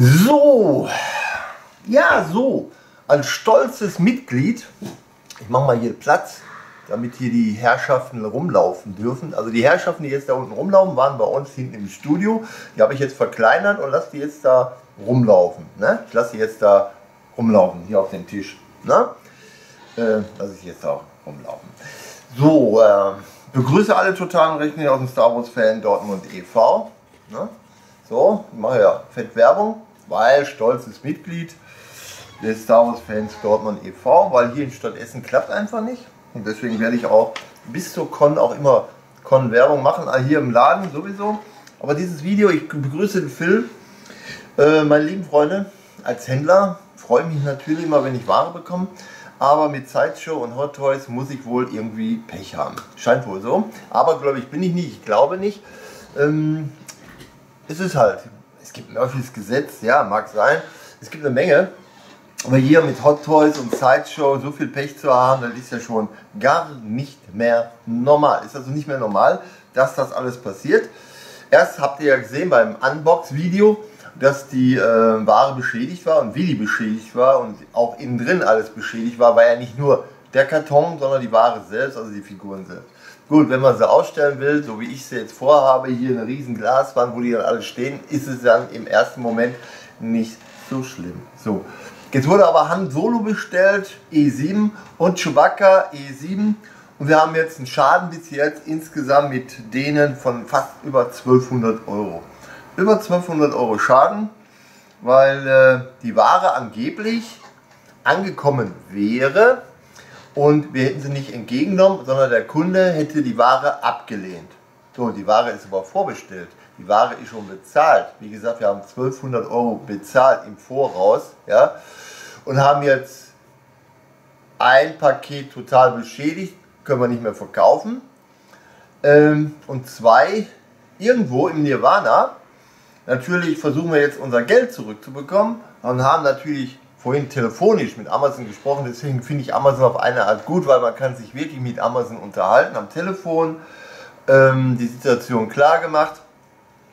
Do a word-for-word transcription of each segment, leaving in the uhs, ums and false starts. So, ja, so, ein stolzes Mitglied. Ich mache mal hier Platz, damit hier die Herrschaften rumlaufen dürfen. Also die Herrschaften, die jetzt da unten rumlaufen, waren bei uns hinten im Studio. Die habe ich jetzt verkleinert und lasse die jetzt da rumlaufen. Ne? Ich lasse die jetzt da rumlaufen, hier auf den Tisch. Ne? Äh, lasse ich jetzt auch rumlaufen. So, äh, begrüße alle totalen Rechner aus dem Star Wars Fan Dortmund e V Ne? So, ich mache ja fett Werbung, weil stolzes Mitglied des Star Wars Fans Dortmund e V, weil hier in Stadtessen klappt einfach nicht. Und deswegen werde ich auch bis zur Con auch immer Con-Werbung machen, hier im Laden sowieso. Aber dieses Video, ich begrüße den Phil, äh, meine lieben Freunde, als Händler freue ich mich natürlich immer, wenn ich Ware bekomme. Aber mit Sideshow und Hot Toys muss ich wohl irgendwie Pech haben. Scheint wohl so. Aber glaube ich bin ich nicht, ich glaube nicht. Ähm, es ist halt, es gibt Murphys Gesetz, ja, mag sein. Es gibt eine Menge. Aber hier mit Hot Toys und Sideshow so viel Pech zu haben, das ist ja schon gar nicht mehr normal. Ist also nicht mehr normal, dass das alles passiert. Erst habt ihr ja gesehen beim Unbox-Video, dass die äh, Ware beschädigt war und wie die beschädigt war und auch innen drin alles beschädigt war, war ja nicht nur der Karton, sondern die Ware selbst, also die Figuren selbst. Gut, wenn man sie ausstellen will, so wie ich sie jetzt vorhabe, hier eine riesen Glaswand, wo die dann alle stehen, ist es dann im ersten Moment nicht so schlimm. So, jetzt wurde aber Han Solo bestellt, E sieben und Chewbacca, E sieben. Und wir haben jetzt einen Schaden bis jetzt insgesamt mit denen von fast über zwölfhundert Euro. Über zwölfhundert Euro Schaden, weil äh, die Ware angeblich angekommen wäre und wir hätten sie nicht entgegengenommen, sondern der Kunde hätte die Ware abgelehnt. So, die Ware ist aber vorbestellt, die Ware ist schon bezahlt. Wie gesagt, wir haben zwölfhundert Euro bezahlt im Voraus, ja, und haben jetzt ein Paket total beschädigt, können wir nicht mehr verkaufen, ähm, und zwei irgendwo im Nirvana. Natürlich versuchen wir jetzt unser Geld zurückzubekommen und haben natürlich vorhin telefonisch mit Amazon gesprochen. Deswegen finde ich Amazon auf eine Art gut, weil man kann sich wirklich mit Amazon unterhalten am Telefon, ähm, die Situation klar gemacht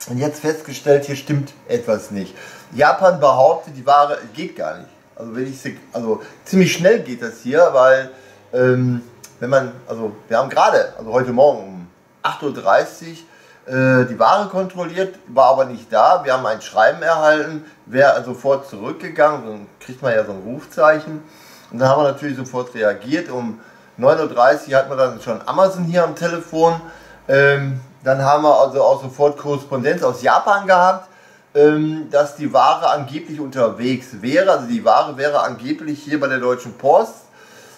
und jetzt festgestellt, hier stimmt etwas nicht. Japan behauptet, die Ware geht gar nicht. Also, wenn ich, also ziemlich schnell geht das hier, weil ähm, wenn man, also wir haben gerade, also heute Morgen um acht Uhr dreißig die Ware kontrolliert, war aber nicht da. Wir haben ein Schreiben erhalten, wäre sofort zurückgegangen, dann kriegt man ja so ein Rufzeichen. Und dann haben wir natürlich sofort reagiert. Um neun Uhr dreißig hat man dann schon Amazon hier am Telefon. Ähm, dann haben wir also auch sofort Korrespondenz aus Japan gehabt, ähm, dass die Ware angeblich unterwegs wäre. Also die Ware wäre angeblich hier bei der Deutschen Post.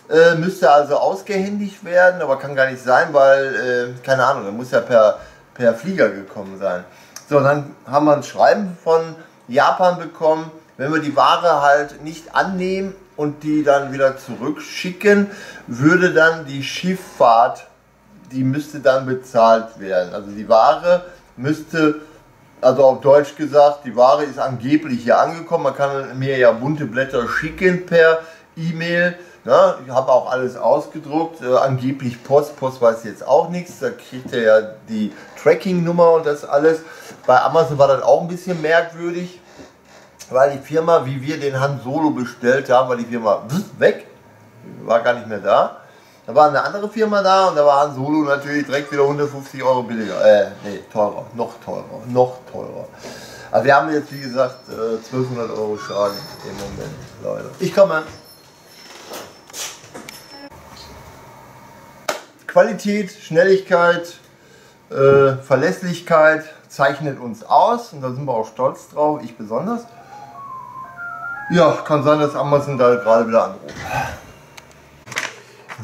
Äh, müsste also ausgehändigt werden, aber kann gar nicht sein, weil, äh, keine Ahnung, dann muss ja per per Flieger gekommen sein. So, dann haben wir ein Schreiben von Japan bekommen, wenn wir die Ware halt nicht annehmen und die dann wieder zurückschicken, würde dann die Schifffahrt, die müsste dann bezahlt werden. Also die Ware müsste, also auf Deutsch gesagt, die Ware ist angeblich hier angekommen, man kann mir ja bunte Blätter schicken per E-Mail. Ja, ich habe auch alles ausgedruckt, äh, angeblich Post, Post weiß jetzt auch nichts, da kriegt er ja die Tracking-Nummer und das alles. Bei Amazon war das auch ein bisschen merkwürdig, weil die Firma, wie wir den Han Solo bestellt haben, war die Firma weg, war gar nicht mehr da. Da war eine andere Firma da und da war Han Solo natürlich direkt wieder hundertfünfzig Euro billiger, äh, nee, teurer, noch teurer, noch teurer. Also wir haben jetzt, wie gesagt, äh, zwölfhundert Euro Schaden im Moment, Leute. Ich komme. Qualität, Schnelligkeit, äh, Verlässlichkeit zeichnet uns aus und da sind wir auch stolz drauf, ich besonders. Ja, kann sein, dass Amazon da gerade wieder anruft.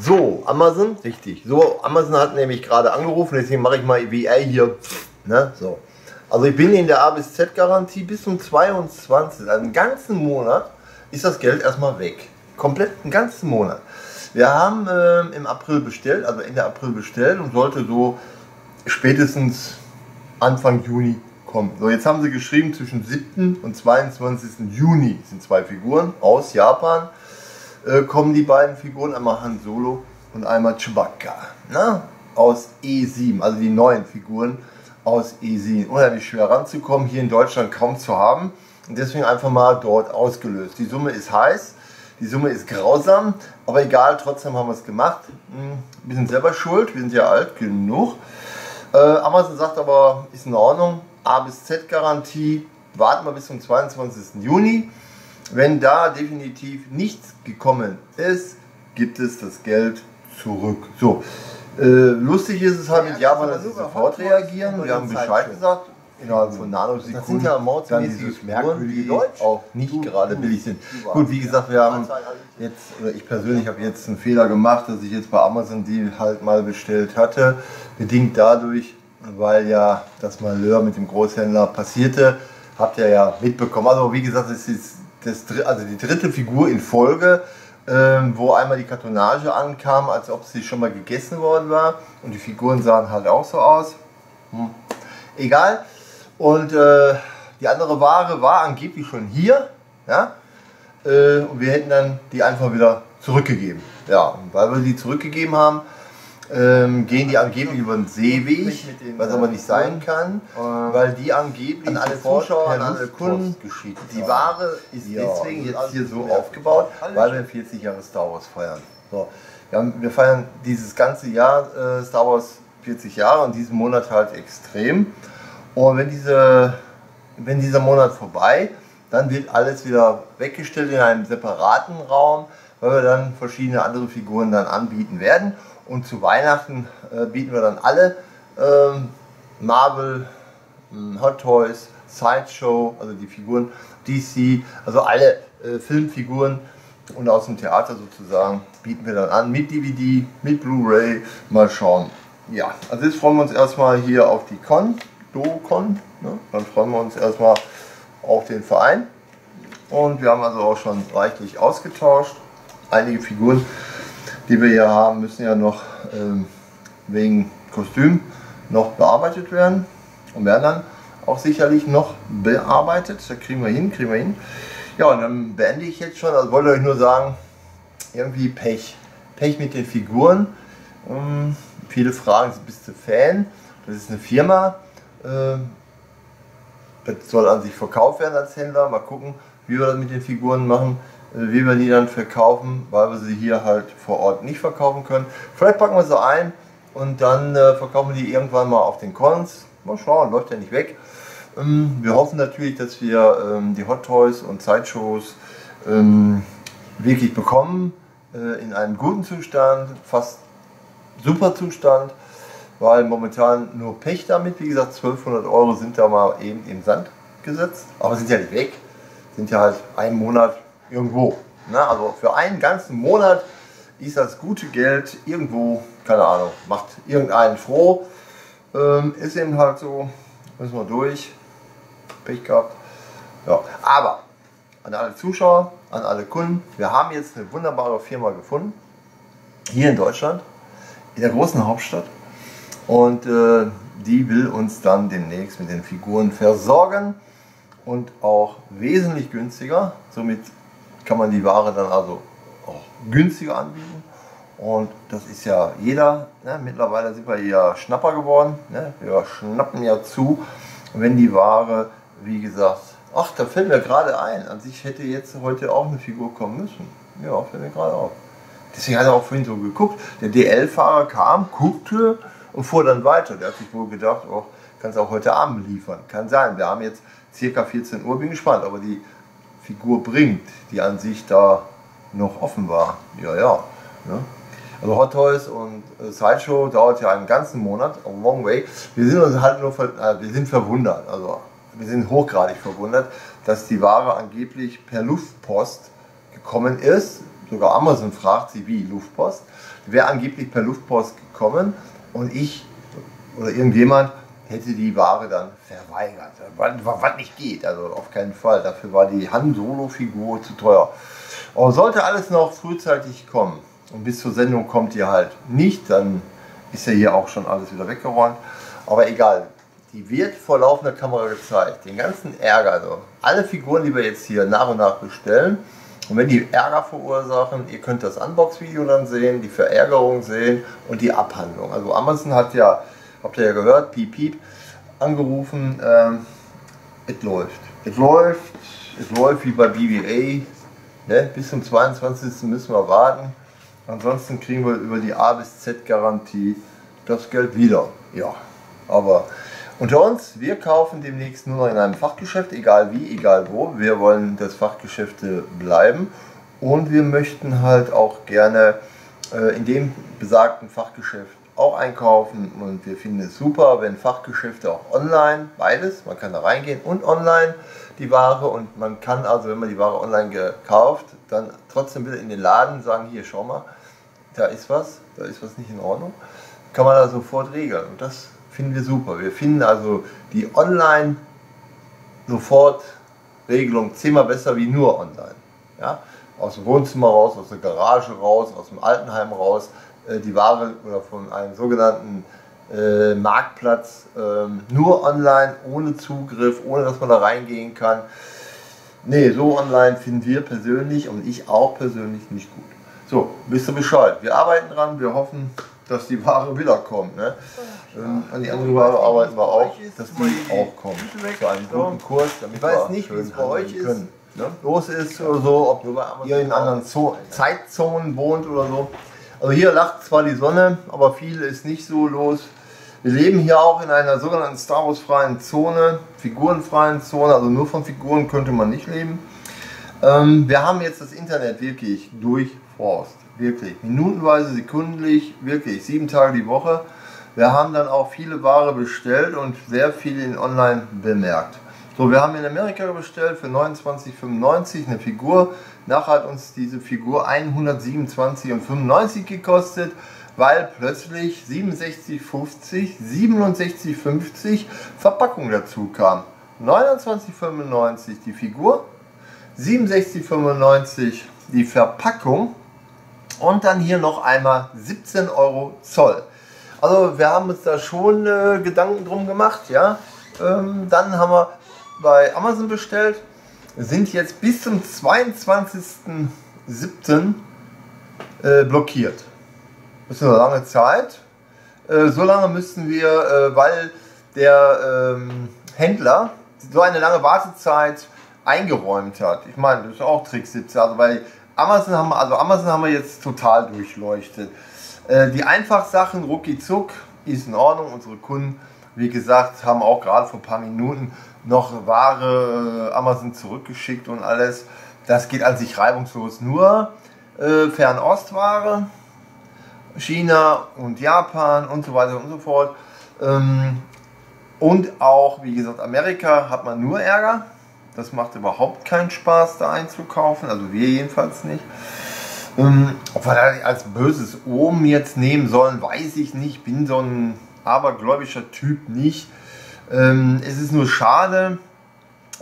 So, Amazon, richtig. So, Amazon hat nämlich gerade angerufen, deswegen mache ich mal E W A hier. Ne? So. Also ich bin in der A bis Z Garantie bis zum zweiundzwanzigsten Also einen ganzen Monat ist das Geld erstmal weg. Komplett einen ganzen Monat. Wir haben äh, im April bestellt, also Ende April bestellt und sollte so spätestens Anfang Juni kommen. So, jetzt haben sie geschrieben, zwischen siebten und zweiundzwanzigsten Juni sind zwei Figuren aus Japan. Äh, kommen die beiden Figuren, einmal Han Solo und einmal Chewbacca, ne? Aus E sieben, also die neuen Figuren aus E sieben. Unheimlich schwer ranzukommen, hier in Deutschland kaum zu haben. Und deswegen einfach mal dort ausgelöst. Die Summe ist heiß, die Summe ist grausam, aber egal, trotzdem haben wir es gemacht. Wir sind selber schuld, wir sind ja alt genug. Äh, Amazon sagt aber, ist in Ordnung, A bis Z Garantie, warten wir bis zum zweiundzwanzigsten Juni. Wenn da definitiv nichts gekommen ist, gibt es das Geld zurück. So, äh, lustig ist es halt mit Japan, dass sie sofort reagieren. Wir haben Bescheid gesagt. Innerhalb von Nanosekunden. Das sind ja mordsmäßig merkwürdige, die auch nicht gerade billig sind. Gut, wie gesagt, wir haben jetzt, oder ich persönlich habe jetzt einen Fehler gemacht, dass ich jetzt bei Amazon die halt mal bestellt hatte. Bedingt dadurch, weil ja das Malheur mit dem Großhändler passierte, habt ihr ja mitbekommen. Also wie gesagt, es ist das, also die dritte Figur in Folge, ähm, wo einmal die Kartonage ankam, als ob sie schon mal gegessen worden war. Und die Figuren sahen halt auch so aus. Hm. Egal. Und äh, die andere Ware war angeblich schon hier, ja, äh, und wir hätten dann die einfach wieder zurückgegeben. Ja, und weil wir die zurückgegeben haben, ähm, gehen die angeblich über den Seeweg, was aber nicht sein kann, ähm, weil die angeblich an alle Zuschauer, an alle Kunden geschieht. Die Ware ist ja deswegen jetzt hier so aufgebaut, weil wir vierzig Jahre Star Wars feiern. So, wir, haben, wir feiern dieses ganze Jahr äh, Star Wars vierzig Jahre und diesen Monat halt extrem. Und wenn, diese, wenn dieser Monat vorbei, dann wird alles wieder weggestellt in einem separaten Raum, weil wir dann verschiedene andere Figuren dann anbieten werden. Und zu Weihnachten äh, bieten wir dann alle ähm, Marvel, ähm, Hot Toys, Sideshow, also die Figuren, D C, also alle äh, Filmfiguren und aus dem Theater sozusagen bieten wir dann an, mit D V D, mit Blu-ray, mal schauen. Ja, also jetzt freuen wir uns erstmal hier auf die Con. Con, ne? Dann freuen wir uns erstmal auf den Verein und wir haben also auch schon reichlich ausgetauscht. Einige Figuren, die wir hier haben, müssen ja noch ähm, wegen Kostüm noch bearbeitet werden und werden dann auch sicherlich noch bearbeitet. Da kriegen wir hin, kriegen wir hin. Ja, und dann beende ich jetzt schon. Also wollte ich euch nur sagen, irgendwie Pech. Pech mit den Figuren. Ähm, viele fragen, bist du Fan? Das ist eine Firma. Das soll an sich verkauft werden als Händler. Mal gucken, wie wir das mit den Figuren machen, wie wir die dann verkaufen, weil wir sie hier halt vor Ort nicht verkaufen können. Vielleicht packen wir sie ein und dann verkaufen wir die irgendwann mal auf den Cons. Mal schauen, läuft ja nicht weg. Wir hoffen natürlich, dass wir die Hot Toys und Sideshows wirklich bekommen, in einem guten Zustand, fast super Zustand. Weil momentan nur Pech damit, wie gesagt, zwölfhundert Euro sind da mal eben im Sand gesetzt, aber sind ja nicht weg, sind ja halt einen Monat irgendwo. Na, also für einen ganzen Monat ist das gute Geld irgendwo, keine Ahnung, macht irgendeinen froh, ähm, ist eben halt so, müssen wir durch, Pech gehabt. Ja, aber an alle Zuschauer, an alle Kunden, wir haben jetzt eine wunderbare Firma gefunden, hier in Deutschland, in der großen Hauptstadt. Und äh, die will uns dann demnächst mit den Figuren versorgen und auch wesentlich günstiger. Somit kann man die Ware dann also auch günstiger anbieten. Und das ist ja jeder. Ne? Mittlerweile sind wir ja Schnapper geworden. Ne? Wir schnappen ja zu, wenn die Ware, wie gesagt, ach, da fällt mir gerade ein. An sich hätte jetzt heute auch eine Figur kommen müssen. Ja, fällt mir gerade auf. Deswegen hat er auch vorhin so geguckt. Der D L-Fahrer kam, guckte und fuhr dann weiter. Der hat sich wohl gedacht, oh, kann es auch heute Abend liefern. Kann sein. Wir haben jetzt circa vierzehn Uhr, bin gespannt, aber die Figur bringt, die an sich da noch offen war. Ja, ja. Ne? Also Hot Toys und äh, Sideshow dauert ja einen ganzen Monat, a long way. Wir sind uns halt nur ver äh, wir sind verwundert, also wir sind hochgradig verwundert, dass die Ware angeblich per Luftpost gekommen ist. Sogar Amazon fragt sie, wie Luftpost. Die wäre angeblich per Luftpost gekommen. Und ich oder irgendjemand hätte die Ware dann verweigert, was nicht geht, also auf keinen Fall. Dafür war die Han Solo Figur zu teuer. Aber sollte alles noch frühzeitig kommen und bis zur Sendung kommt ihr halt nicht, dann ist ja hier auch schon alles wieder weggeräumt. Aber egal, die wird vor laufender Kamera gezeigt, den ganzen Ärger, also alle Figuren, die wir jetzt hier nach und nach bestellen. Und wenn die Ärger verursachen, ihr könnt das Unbox-Video dann sehen, die Verärgerung sehen und die Abhandlung. Also Amazon hat ja, habt ihr ja gehört, piep piep, angerufen, es ähm, läuft. Es läuft, es läuft wie bei B B acht. Ne? Bis zum zweiundzwanzigsten müssen wir warten. Ansonsten kriegen wir über die A bis Z Garantie das Geld wieder. Ja, aber unter uns, wir kaufen demnächst nur noch in einem Fachgeschäft, egal wie, egal wo. Wir wollen das Fachgeschäfte bleiben und wir möchten halt auch gerne äh, in dem besagten Fachgeschäft auch einkaufen, und wir finden es super, wenn Fachgeschäfte auch online, beides, man kann da reingehen und online die Ware, und man kann also, wenn man die Ware online gekauft, dann trotzdem wieder in den Laden sagen, hier schau mal, da ist was, da ist was nicht in Ordnung, kann man da sofort regeln, und das finden wir super. Wir finden also die online sofort Regelung zehnmal besser wie nur online, ja? Aus dem Wohnzimmer raus, aus der Garage raus, aus dem Altenheim raus, die Ware oder von einem sogenannten äh, Marktplatz ähm, nur online, ohne Zugriff, ohne dass man da reingehen kann. Nee, so online finden wir persönlich und ich auch persönlich nicht gut. So, wisst ihr Bescheid. Wir arbeiten dran, wir hoffen, dass die Ware wiederkommt. Ne? Ähm, an die andere Ware arbeiten wir auch, dass die auch kommt. Zu einem guten Kurs, damit wir auch schön handeln können. Ne? Los ist oder so, ob ihr in anderen Zo- Zeitzonen wohnt oder so. Also hier lacht zwar die Sonne, aber viel ist nicht so los. Wir leben hier auch in einer sogenannten Star Wars freien Zone, figurenfreien Zone, also nur von Figuren könnte man nicht leben. Ähm, wir haben jetzt das Internet wirklich durchforst, wirklich, minutenweise, sekundlich, wirklich, sieben Tage die Woche. Wir haben dann auch viele Ware bestellt und sehr viel in online bemerkt. So, wir haben in Amerika bestellt für neunundzwanzig fünfundneunzig eine Figur. Nachher hat uns diese Figur hundertsiebenundzwanzig fünfundneunzig gekostet, weil plötzlich siebenundsechzig fünfzig, siebenundsechzig fünfzig Verpackung dazu kam. neunundzwanzig fünfundneunzig die Figur, siebenundsechzig fünfundneunzig die Verpackung und dann hier noch einmal siebzehn Euro Zoll. Also wir haben uns da schon äh, Gedanken drum gemacht, ja. Ähm, dann haben wir bei Amazon bestellt, sind jetzt bis zum zweiundzwanzigsten siebten äh, blockiert. Das ist eine lange Zeit. Äh, so lange müssen wir, äh, weil der ähm, Händler so eine lange Wartezeit eingeräumt hat. Ich meine, das ist auch Trick siebzehn. Also bei Amazon haben wir, also Amazon haben wir jetzt total durchleuchtet. Äh, die Einfachsachen rucki zuck ist in Ordnung. Unsere Kunden, wie gesagt, haben auch gerade vor ein paar Minuten noch Ware äh, Amazon zurückgeschickt und alles. Das geht an sich reibungslos, nur äh, Fernostware, China und Japan und so weiter und so fort. Ähm, und auch, wie gesagt, Amerika hat man nur Ärger. Das macht überhaupt keinen Spaß, da einzukaufen, also wir jedenfalls nicht. Ähm, ob wir das als böses Omen jetzt nehmen sollen, weiß ich nicht. Ich bin so ein abergläubischer Typ nicht. Ähm, es ist nur schade,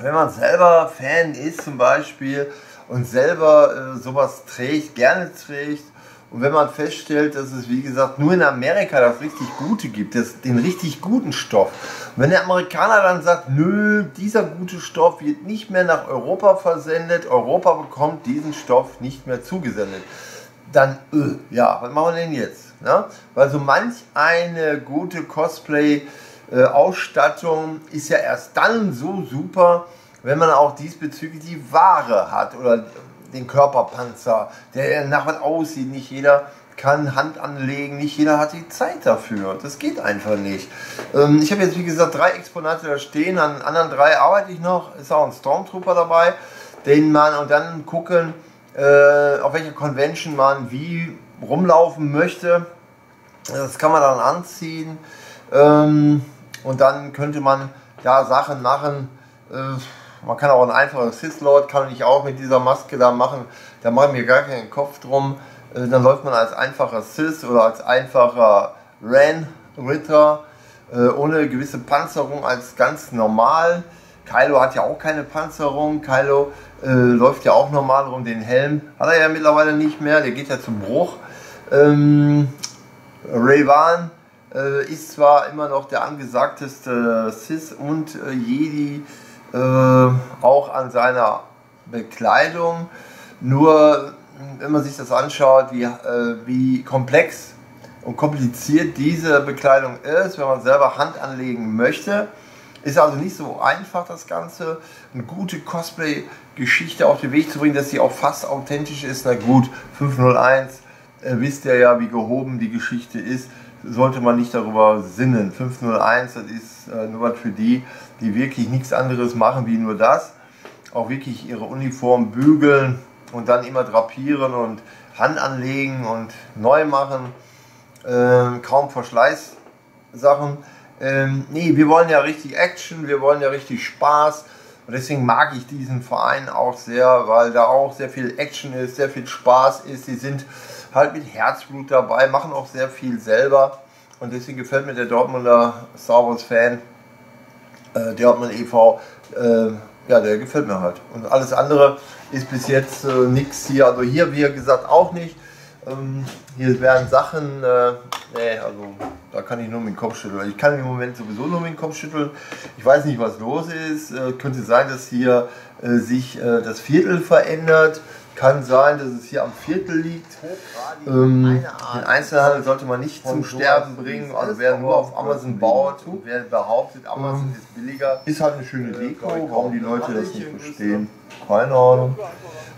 wenn man selber Fan ist zum Beispiel und selber äh, sowas trägt, gerne trägt, und wenn man feststellt, dass es, wie gesagt, nur in Amerika das richtig Gute gibt, das, den richtig guten Stoff. Und wenn der Amerikaner dann sagt, nö, dieser gute Stoff wird nicht mehr nach Europa versendet, Europa bekommt diesen Stoff nicht mehr zugesendet, dann, äh, ja, was machen wir denn jetzt? Ne? Weil so manch eine gute Cosplay Äh, Ausstattung ist ja erst dann so super, wenn man auch diesbezüglich die Ware hat oder den Körperpanzer, der nach was aussieht. Nicht jeder kann Hand anlegen, nicht jeder hat die Zeit dafür. Das geht einfach nicht. Ähm, ich habe jetzt, wie gesagt, drei Exponate da stehen, an den anderen drei arbeite ich noch. Ist auch ein Stormtrooper dabei, den man, und dann gucken, äh, auf welcher Convention man wie rumlaufen möchte. Das kann man dann anziehen. Ähm, Und dann könnte man ja Sachen machen. Äh, man kann auch ein einfaches Sis Lord, kann ich auch mit dieser Maske da machen. Da mache ich mir gar keinen Kopf drum. Äh, dann läuft man als einfacher Sis oder als einfacher Ren Ritter äh, ohne gewisse Panzerung als ganz normal. Kylo hat ja auch keine Panzerung. Kylo äh, läuft ja auch normal rum. Den Helm hat er ja mittlerweile nicht mehr. Der geht ja zum Bruch. Ähm, Ray ist zwar immer noch der angesagteste Sis und Jedi, äh, auch an seiner Bekleidung, nur wenn man sich das anschaut, wie, äh, wie komplex und kompliziert diese Bekleidung ist, wenn man selber Hand anlegen möchte, Ist also nicht so einfach, das Ganze, eine gute Cosplay-Geschichte auf den Weg zu bringen, dass sie auch fast authentisch ist. Na gut, fünf null eins, äh, wisst ihr ja, wie gehoben die Geschichte ist, sollte man nicht darüber sinnen. fünf null eins, das ist äh, nur was für die, die wirklich nichts anderes machen wie nur das. Auch wirklich ihre Uniform bügeln und dann immer drapieren und Hand anlegen und neu machen. Äh, kaum Verschleißsachen. Ähm, nee, wir wollen ja richtig Action, wir wollen ja richtig Spaß. Und deswegen mag ich diesen Verein auch sehr, weil da auch sehr viel Action ist, sehr viel Spaß ist. Sie sind halt mit Herzblut dabei, machen auch sehr viel selber. Und deswegen gefällt mir der Dortmunder Star Wars Fan äh, Dortmund e V äh, ja, der gefällt mir halt. Und alles andere ist bis jetzt äh, nichts hier. Also hier, wie gesagt, auch nicht. Ähm, hier werden Sachen, äh, nee, also da kann ich nur mit dem Kopf schütteln. Ich kann im Moment sowieso nur mit dem Kopf schütteln. Ich weiß nicht, was los ist. Äh, könnte sein, dass hier äh, sich äh, das Viertel verändert. Kann sein, dass es hier am Viertel liegt. Ähm, den Einzelhandel sollte man nicht zum Sterben bringen. Also wer nur auf Amazon baut, wer behauptet, Amazon mhm. ist billiger, ist halt eine schöne Deko. Warum die Leute das nicht verstehen, keine Ahnung.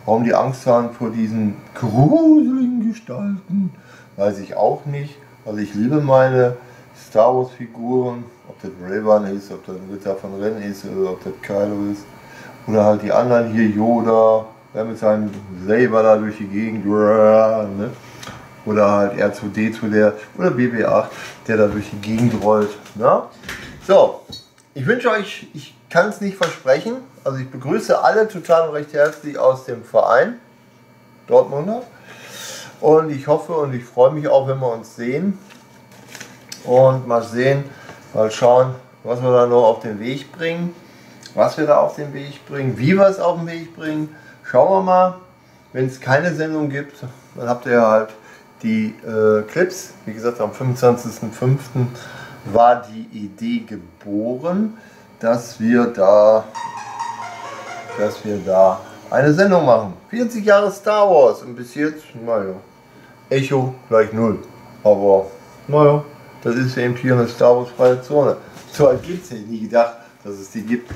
Warum die Angst haben vor diesen gruseligen Gestalten, weiß ich auch nicht. Also ich liebe meine Star Wars Figuren, ob das Ray ist, ob das Ritter von Ren ist, oder ob das Kylo ist. Oder halt die anderen hier, Yoda. Der mit seinem Saber da durch die Gegend, ne? Oder halt R zwei D zwei, der, oder B B acht, der da durch die Gegend rollt. Ne? So, ich wünsche euch, ich kann es nicht versprechen, also ich begrüße alle total und recht herzlich aus dem Verein Dortmunder. Und ich hoffe und ich freue mich auch, wenn wir uns sehen. Und mal sehen, mal schauen, was wir da noch auf den Weg bringen, was wir da auf den Weg bringen, wie wir es auf den Weg bringen. Schauen wir mal, wenn es keine Sendung gibt, dann habt ihr halt die äh, Clips. Wie gesagt, am fünfundzwanzigsten fünften war die Idee geboren, dass wir da, dass wir da eine Sendung machen. vierzig Jahre Star Wars und bis jetzt, naja, Echo gleich null. Aber naja, das ist eben hier eine Star Wars freie Zone. So weit gibt es nicht, nie gedacht, dass es die gibt.